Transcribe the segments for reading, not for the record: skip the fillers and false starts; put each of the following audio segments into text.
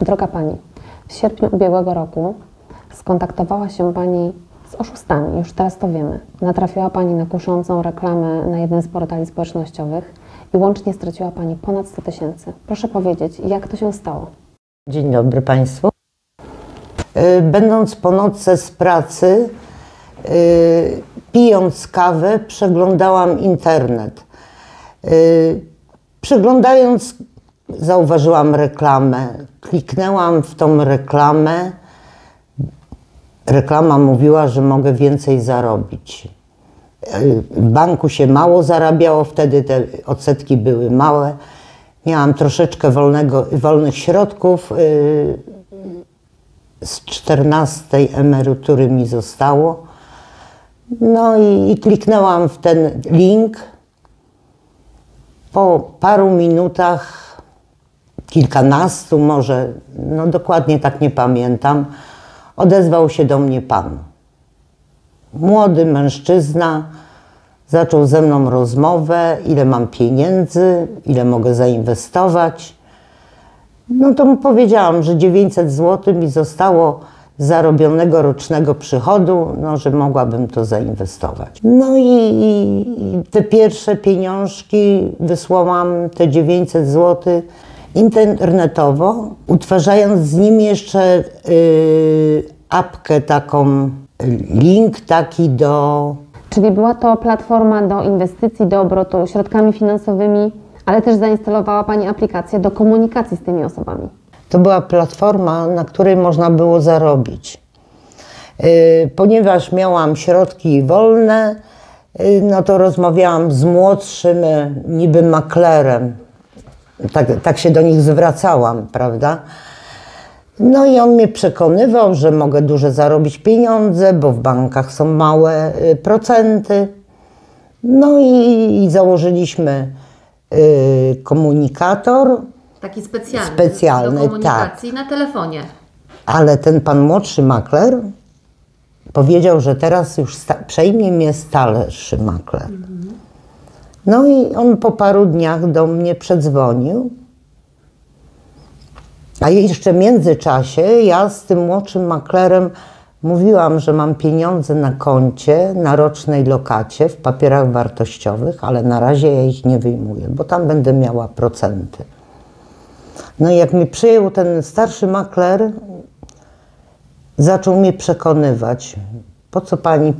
Droga Pani, w sierpniu ubiegłego roku skontaktowała się Pani z oszustami, już teraz to wiemy. Natrafiła Pani na kuszącą reklamę na jednym z portali społecznościowych i łącznie straciła Pani ponad 100 000. Proszę powiedzieć, jak to się stało? Dzień dobry Państwu. Będąc po nocy z pracy, pijąc kawę, przeglądałam internet. Przeglądając, zauważyłam reklamę. Kliknęłam w tą reklamę. Reklama mówiła, że mogę więcej zarobić. W banku się mało zarabiało, wtedy te odsetki były małe. Miałam troszeczkę wolnych środków. Z 14 emerytury mi zostało. No i kliknęłam w ten link. Po paru minutach, kilkunastu może, no dokładnie tak nie pamiętam, odezwał się do mnie pan. Młody mężczyzna zaczął ze mną rozmowę, ile mam pieniędzy, ile mogę zainwestować. No to mu powiedziałam, że 900 zł mi zostało zarobionego rocznego przychodu, no, że mogłabym to zainwestować. No i te pierwsze pieniążki wysłałam, te 900 zł internetowo, utwarzając z nim jeszcze apkę taką, link taki do... Czyli była to platforma do inwestycji, do obrotu środkami finansowymi, ale też zainstalowała Pani aplikację do komunikacji z tymi osobami. To była platforma, na której można było zarobić. Ponieważ miałam środki wolne, no to rozmawiałam z młodszym niby maklerem. Tak się do nich zwracałam, prawda? No i on mnie przekonywał, że mogę dużo zarobić pieniądze, bo w bankach są małe procenty. No i założyliśmy komunikator. Taki specjalny do komunikacji, tak. Na telefonie. Ale ten pan młodszy makler powiedział, że teraz już przejmie mnie starszy makler. No i on po paru dniach do mnie przedzwonił. A jeszcze w międzyczasie ja z tym młodszym maklerem mówiłam, że mam pieniądze na koncie, na rocznej lokacie, w papierach wartościowych, ale na razie ja ich nie wyjmuję, bo tam będę miała procenty. No i jak mi przyjął ten starszy makler, zaczął mnie przekonywać. Po co Pani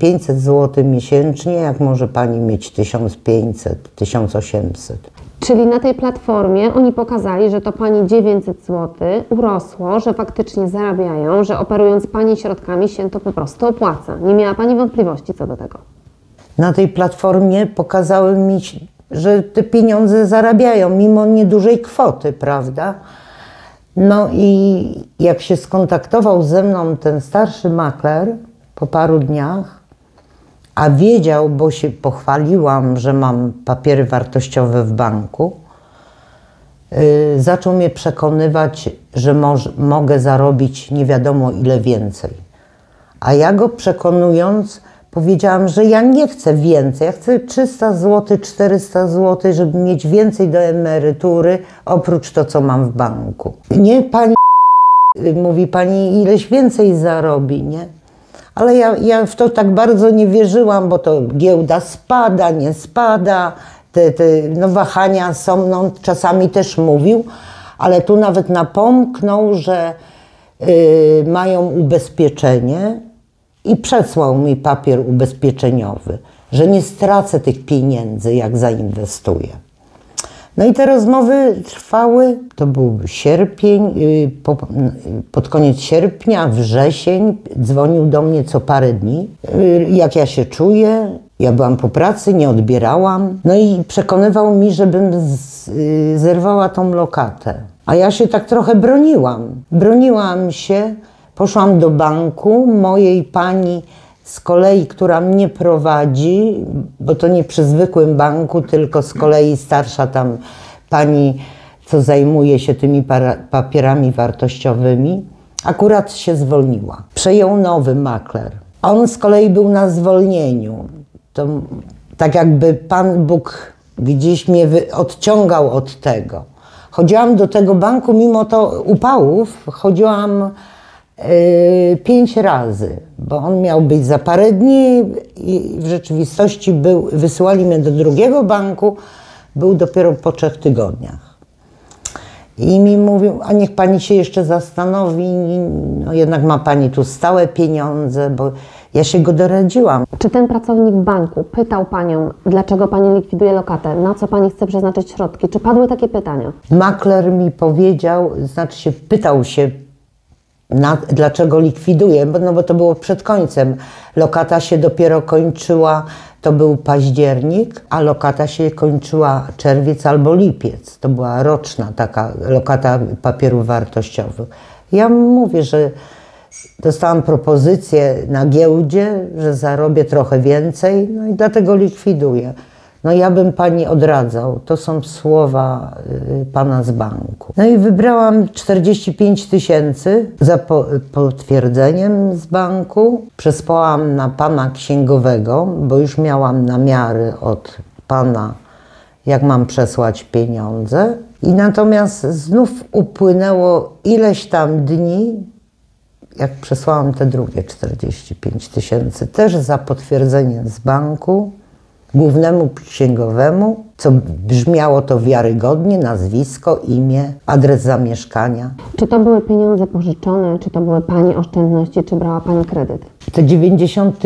500 zł miesięcznie, jak może Pani mieć 1500, 1800? Czyli na tej platformie oni pokazali, że to Pani 900 zł urosło, że faktycznie zarabiają, że operując Pani środkami się to po prostu opłaca. Nie miała Pani wątpliwości co do tego? Na tej platformie pokazały mi, że te pieniądze zarabiają, mimo niedużej kwoty, prawda? No i jak się skontaktował ze mną ten starszy makler po paru dniach, a wiedział, bo się pochwaliłam, że mam papiery wartościowe w banku, zaczął mnie przekonywać, że mogę zarobić nie wiadomo ile więcej. A ja go przekonując, powiedziałam, że ja nie chcę więcej, ja chcę 300 zł, 400 zł, żeby mieć więcej do emerytury, oprócz to, co mam w banku. Nie, Pani mówi, Pani ileś więcej zarobi, nie? Ale ja w to tak bardzo nie wierzyłam, bo to giełda spada, nie spada, te wahania są, no, czasami też mówił, ale tu nawet napomknął, że mają ubezpieczenie, i przesłał mi papier ubezpieczeniowy, że nie stracę tych pieniędzy, jak zainwestuję. No i te rozmowy trwały, to był sierpień, pod koniec sierpnia, wrzesień, dzwonił do mnie co parę dni, jak ja się czuję. Ja byłam po pracy, nie odbierałam. No i przekonywał mi, żebym zerwała tą lokatę. A ja się tak trochę broniłam. Broniłam się. Poszłam do banku, mojej pani z kolei, która mnie prowadzi, bo to nie przy zwykłym banku, tylko z kolei starsza tam pani, co zajmuje się tymi papierami wartościowymi, akurat się zwolniła. Przejął nowy makler. On z kolei był na zwolnieniu. To tak jakby Pan Bóg gdzieś mnie odciągał od tego. Chodziłam do tego banku, mimo to upałów, chodziłam 5 razy, bo on miał być za parę dni i w rzeczywistości był, wysyłali mnie do drugiego banku, był dopiero po 3 tygodniach. I mi mówił, a niech pani się jeszcze zastanowi, no jednak ma pani tu stałe pieniądze, bo ja się go doradziłam. Czy ten pracownik banku pytał panią, dlaczego pani likwiduje lokatę, na co pani chce przeznaczyć środki? Czy padły takie pytania? Makler mi powiedział, pytał się, dlaczego likwiduję, bo to było przed końcem. Lokata się dopiero kończyła, to był październik, a lokata się kończyła czerwiec albo lipiec. To była roczna taka lokata papierów wartościowych. Ja mówię, że dostałam propozycję na giełdzie, że zarobię trochę więcej, no i dlatego likwiduję. No ja bym pani odradzał, to są słowa pana z banku. No i wybrałam 45 000 za potwierdzeniem z banku. Przespałam na pana księgowego, bo już miałam namiary od pana, jak mam przesłać pieniądze. I natomiast znów upłynęło ileś tam dni, jak przesłałam te drugie 45 000, też za potwierdzeniem z banku. Głównemu księgowemu, co brzmiało to wiarygodnie, nazwisko, imię, adres zamieszkania. Czy to były pieniądze pożyczone, czy to były pani oszczędności, czy brała pani kredyt? Te 90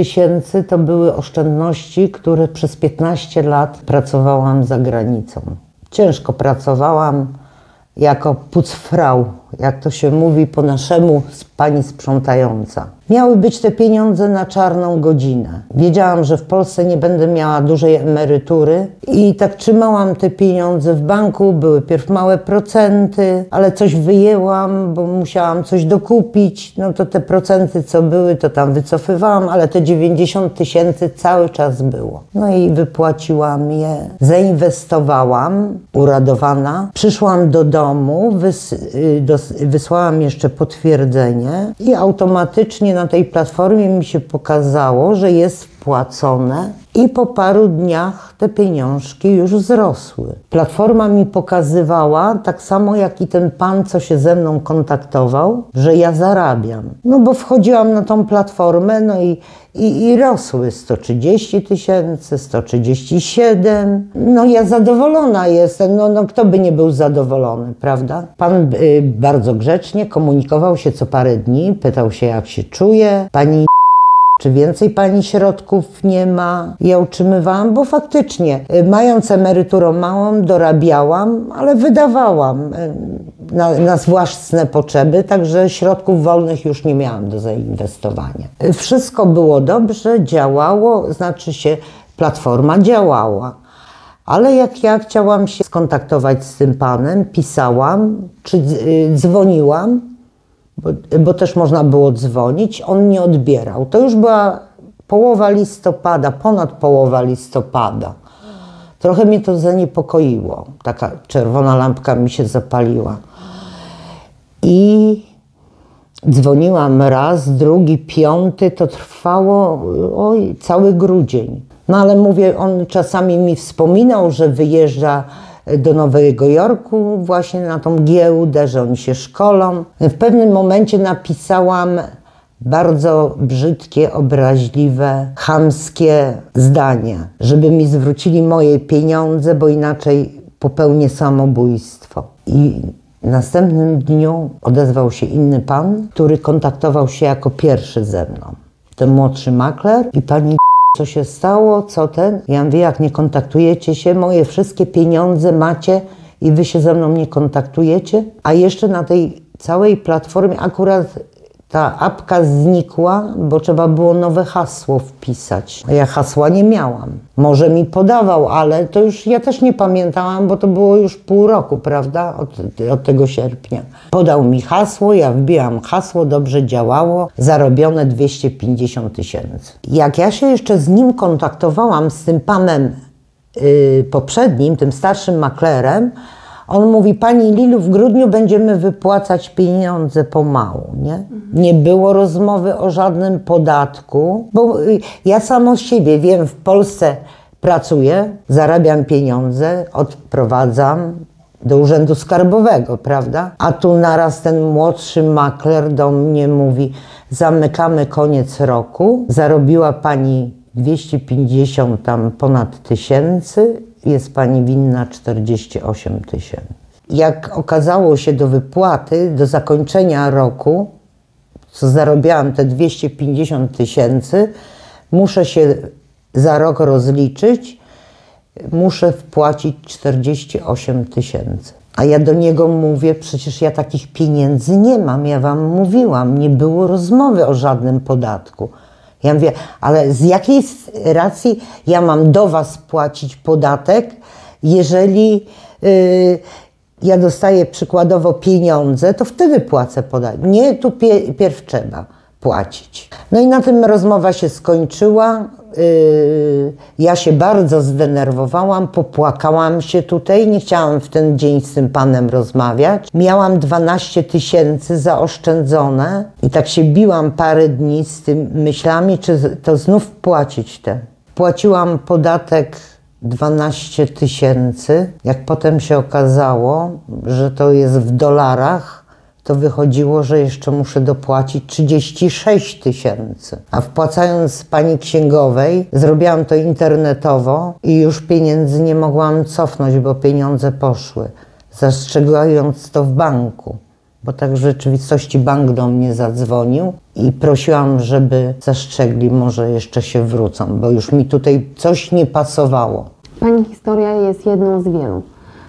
000 to były oszczędności, które przez 15 lat pracowałam za granicą. Ciężko pracowałam jako putzfrau, jak to się mówi po naszemu, pani sprzątająca. Miały być te pieniądze na czarną godzinę. Wiedziałam, że w Polsce nie będę miała dużej emerytury i tak trzymałam te pieniądze w banku. Były pierw małe procenty, ale coś wyjęłam, bo musiałam coś dokupić. No to te procenty, co były, to tam wycofywałam, ale te 90 000 cały czas było. No i wypłaciłam je, zainwestowałam, uradowana. Przyszłam do domu, wysłałam jeszcze potwierdzenie i automatycznie na tej platformie mi się pokazało, że jest wpłacone i po paru dniach te pieniążki już wzrosły. Platforma mi pokazywała, tak samo jak i ten pan, co się ze mną kontaktował, że ja zarabiam. No bo wchodziłam na tą platformę, no i rosły 130 000, 137. No ja zadowolona jestem, no kto by nie był zadowolony, prawda? Pan bardzo grzecznie komunikował się co parę dni, pytał się jak się czuję. Pani, czy więcej pani środków nie ma? Ja utrzymywałam, bo faktycznie mając emeryturę małą dorabiałam, ale wydawałam na własne potrzeby, także środków wolnych już nie miałam do zainwestowania. Wszystko było dobrze, działało, platforma działała. Ale jak ja chciałam się skontaktować z tym panem, pisałam, czy dzwoniłam, bo też można było dzwonić, on nie odbierał. To już była połowa listopada, ponad połowa listopada. Trochę mnie to zaniepokoiło. Taka czerwona lampka mi się zapaliła. I dzwoniłam raz, drugi, piąty. To trwało cały grudzień. No ale mówię, on czasami mi wspominał, że wyjeżdża do Nowego Jorku właśnie na tą giełdę, że oni się szkolą. W pewnym momencie napisałam bardzo brzydkie, obraźliwe, chamskie zdania, żeby mi zwrócili moje pieniądze, bo inaczej popełnię samobójstwo. I w następnym dniu odezwał się inny pan, który kontaktował się jako pierwszy ze mną. Ten młodszy makler i pani... Co się stało? Co ten? Ja mówię, jak nie kontaktujecie się, moje wszystkie pieniądze macie i wy się ze mną nie kontaktujecie? A jeszcze na tej całej platformie akurat ta apka znikła, bo trzeba było nowe hasło wpisać. Ja hasła nie miałam. Może mi podawał, ale to już ja też nie pamiętałam, bo to było już pół roku, prawda? Od tego sierpnia. Podał mi hasło, ja wbijam hasło, dobrze działało, zarobione 250 000. Jak ja się jeszcze z nim kontaktowałam, z tym panem poprzednim, tym starszym maklerem, on mówi, pani Lilu, w grudniu będziemy wypłacać pieniądze pomału, nie? Nie było rozmowy o żadnym podatku, bo ja sama z siebie wiem, w Polsce pracuję, zarabiam pieniądze, odprowadzam, do Urzędu Skarbowego, prawda? A tu naraz ten młodszy makler do mnie mówi: zamykamy koniec roku, zarobiła pani 250 tam ponad tysięcy, jest pani winna 48 tysięcy. Jak okazało się do wypłaty, do zakończenia roku, co zarobiłam te 250 tysięcy, muszę się za rok rozliczyć, muszę wpłacić 48 tysięcy. A ja do niego mówię: przecież ja takich pieniędzy nie mam, ja wam mówiłam, nie było rozmowy o żadnym podatku. Ja mówię: ale z jakiej racji ja mam do was płacić podatek, jeżeli ja dostaję przykładowo pieniądze, to wtedy płacę podatek. Nie, tu pierw trzeba płacić. No i na tym rozmowa się skończyła. Ja się bardzo zdenerwowałam, popłakałam się tutaj, nie chciałam w ten dzień z tym panem rozmawiać. Miałam 12 tysięcy zaoszczędzone i tak się biłam parę dni z tym myślami, czy to znów płacić te. Płaciłam podatek 12 tysięcy. Jak potem się okazało, że to jest w dolarach, to wychodziło, że jeszcze muszę dopłacić 36 tysięcy. A wpłacając pani księgowej, zrobiłam to internetowo i już pieniędzy nie mogłam cofnąć, bo pieniądze poszły, zastrzegając to w banku. Bo tak w rzeczywistości bank do mnie zadzwonił i prosiłam, żeby zastrzegli, może jeszcze się wrócą, bo już mi tutaj coś nie pasowało. Pani historia jest jedną z wielu.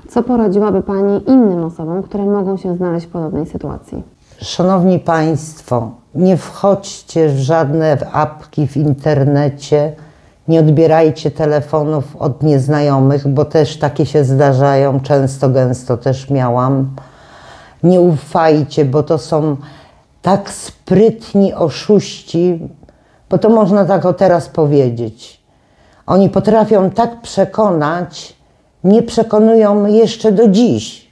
Co poradziłaby pani innym osobom, które mogą się znaleźć w podobnej sytuacji? Szanowni Państwo, nie wchodźcie w żadne apki w internecie, nie odbierajcie telefonów od nieznajomych, bo też takie się zdarzają, często, gęsto też miałam. Nie ufajcie, bo to są tak sprytni oszuści, bo to można tak o teraz powiedzieć. Oni potrafią tak przekonać, nie przekonują jeszcze do dziś.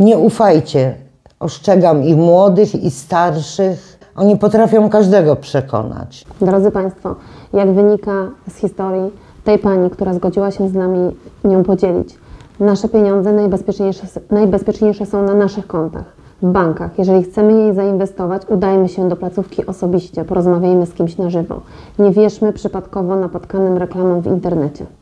Nie ufajcie. Ostrzegam i młodych, i starszych. Oni potrafią każdego przekonać. Drodzy Państwo, jak wynika z historii tej pani, która zgodziła się z nami nią podzielić, nasze pieniądze najbezpieczniejsze są na naszych kontach, w bankach. Jeżeli chcemy je zainwestować, udajmy się do placówki osobiście, porozmawiajmy z kimś na żywo. Nie wierzmy przypadkowo napotkanym reklamom w internecie.